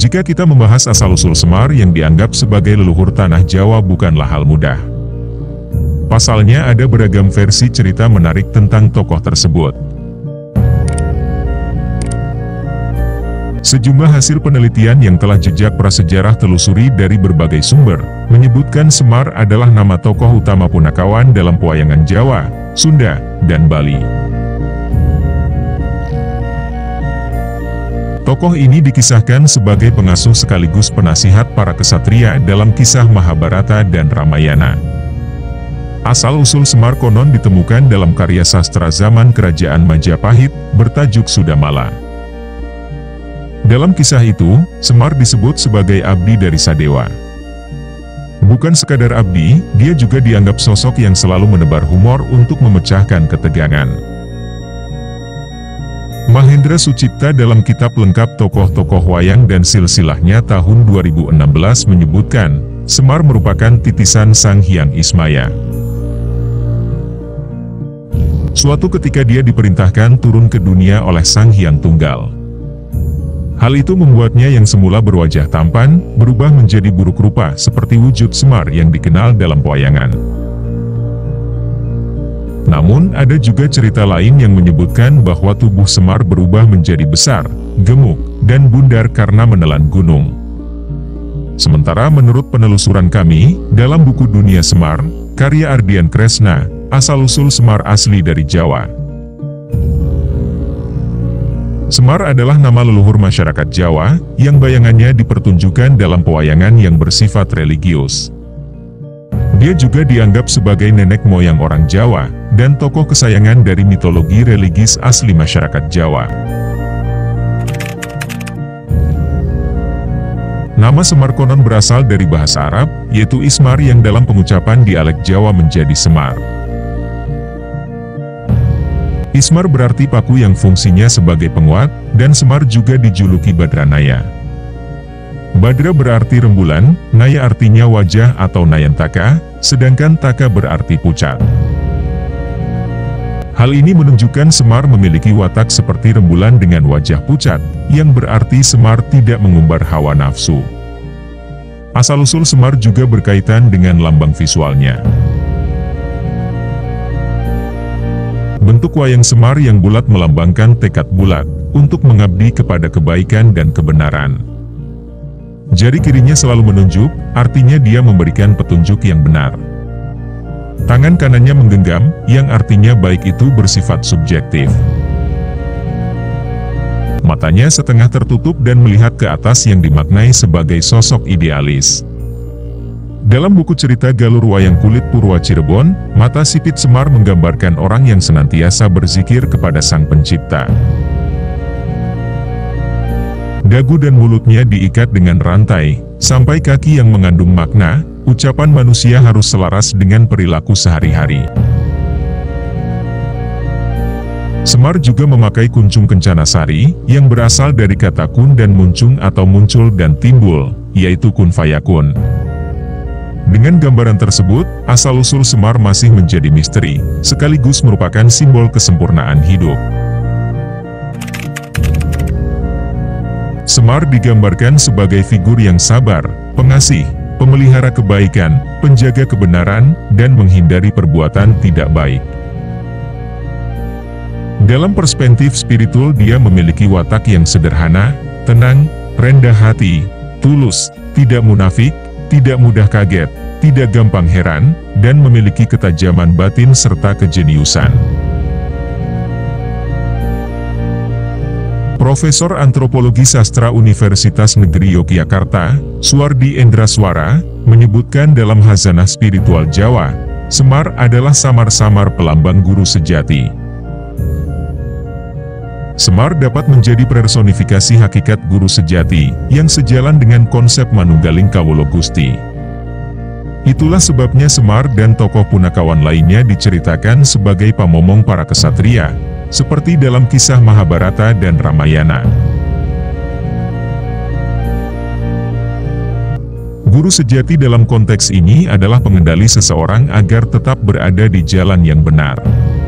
Jika kita membahas asal-usul Semar yang dianggap sebagai leluhur tanah Jawa bukanlah hal mudah. Pasalnya ada beragam versi cerita menarik tentang tokoh tersebut. Sejumlah hasil penelitian yang telah jejak prasejarah telusuri dari berbagai sumber, menyebutkan Semar adalah nama tokoh utama punakawan dalam pewayangan Jawa, Sunda, dan Bali. Tokoh ini dikisahkan sebagai pengasuh sekaligus penasihat para kesatria dalam kisah Mahabharata dan Ramayana. Asal-usul Semar konon ditemukan dalam karya sastra zaman Kerajaan Majapahit, bertajuk Sudamala. Dalam kisah itu, Semar disebut sebagai abdi dari Sadewa. Bukan sekadar abdi, dia juga dianggap sosok yang selalu menebar humor untuk memecahkan ketegangan. Mahendra Sucipta dalam kitab lengkap tokoh-tokoh wayang dan silsilahnya tahun 2016 menyebutkan, Semar merupakan titisan Sang Hyang Ismaya. Suatu ketika dia diperintahkan turun ke dunia oleh Sang Hyang Tunggal. Hal itu membuatnya yang semula berwajah tampan, berubah menjadi buruk rupa seperti wujud Semar yang dikenal dalam pewayangan. Namun, ada juga cerita lain yang menyebutkan bahwa tubuh Semar berubah menjadi besar, gemuk, dan bundar karena menelan gunung. Sementara menurut penelusuran kami, dalam buku Dunia Semar, karya Ardian Kresna, asal-usul Semar asli dari Jawa. Semar adalah nama leluhur masyarakat Jawa, yang bayangannya dipertunjukkan dalam pewayangan yang bersifat religius. Dia juga dianggap sebagai nenek moyang orang Jawa, dan tokoh kesayangan dari mitologi religius asli masyarakat Jawa. Nama Semar konon berasal dari bahasa Arab, yaitu Ismar yang dalam pengucapan dialek Jawa menjadi Semar. Ismar berarti paku yang fungsinya sebagai penguat, dan Semar juga dijuluki Badranaya. Badra berarti rembulan, Naya artinya wajah atau Nayantaka, sedangkan Taka berarti pucat. Hal ini menunjukkan Semar memiliki watak seperti rembulan dengan wajah pucat, yang berarti Semar tidak mengumbar hawa nafsu. Asal-usul Semar juga berkaitan dengan lambang visualnya. Bentuk wayang Semar yang bulat melambangkan tekad bulat, untuk mengabdi kepada kebaikan dan kebenaran. Jari kirinya selalu menunjuk, artinya dia memberikan petunjuk yang benar. Tangan kanannya menggenggam, yang artinya baik itu bersifat subjektif. Matanya setengah tertutup dan melihat ke atas yang dimaknai sebagai sosok idealis. Dalam buku cerita Galur Wayang Kulit Purwa Cirebon, mata sipit Semar menggambarkan orang yang senantiasa berzikir kepada Sang Pencipta. Dagu dan mulutnya diikat dengan rantai, sampai kaki yang mengandung makna, ucapan manusia harus selaras dengan perilaku sehari-hari. Semar juga memakai kuncung kencana sari, yang berasal dari kata kun dan muncung atau muncul dan timbul, yaitu kun fayakun. Dengan gambaran tersebut, asal-usul Semar masih menjadi misteri, sekaligus merupakan simbol kesempurnaan hidup. Semar digambarkan sebagai figur yang sabar, pengasih, pemelihara kebaikan, penjaga kebenaran, dan menghindari perbuatan tidak baik. Dalam perspektif spiritual dia memiliki watak yang sederhana, tenang, rendah hati, tulus, tidak munafik, tidak mudah kaget, tidak gampang heran, dan memiliki ketajaman batin serta kejeniusan. Profesor Antropologi Sastra Universitas Negeri Yogyakarta, Suwardi Endraswara, menyebutkan dalam Hazanah Spiritual Jawa, Semar adalah samar-samar pelambang guru sejati. Semar dapat menjadi personifikasi hakikat guru sejati, yang sejalan dengan konsep Manunggaling Kawula Gusti. Itulah sebabnya Semar dan tokoh punakawan lainnya diceritakan sebagai pamomong para kesatria, seperti dalam kisah Mahabharata dan Ramayana. Guru sejati dalam konteks ini adalah pengendali seseorang agar tetap berada di jalan yang benar.